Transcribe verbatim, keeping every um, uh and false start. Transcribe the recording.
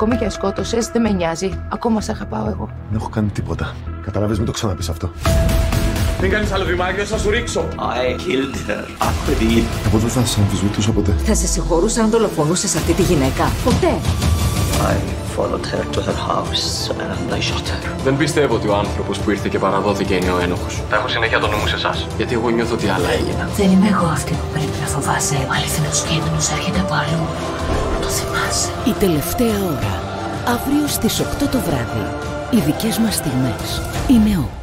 Ακόμη και σκότωσες, δεν με νοιάζει. Ακόμα σ' αγαπάω εγώ. Δεν έχω κάνει τίποτα. Καταλαβαίνεις, μην το ξαναπείς αυτό. Μην κάνεις άλλο βήμα, αλλιώς θα σου ρίξω. I killed her. Αυτή. Εγώ δεν θα σας αμφισβητούσα ποτέ. Θα σε συγχωρούσα αν δολοφονούσες αυτή τη γυναίκα. Ποτέ. I followed her to her house and I shot her. Δεν πιστεύω ότι ο άνθρωπος που ήρθε και παραδόθηκε είναι ο ένοχος. Θα έχω συνέχεια το νου μου σε εσάς. Γιατί εγώ νιώθω ότι άλλα έγιναν. Δεν είμαι εγώ αυτή που πρέπει να φοβάσαι. Ο αληθινός κίνδυνος έρχεται από αλλού. Το θυμάσαι. Η τελευταία ώρα. Αύριο στις οκτώ το βράδυ. Οι δικές μας στιγμές είναι όπεν.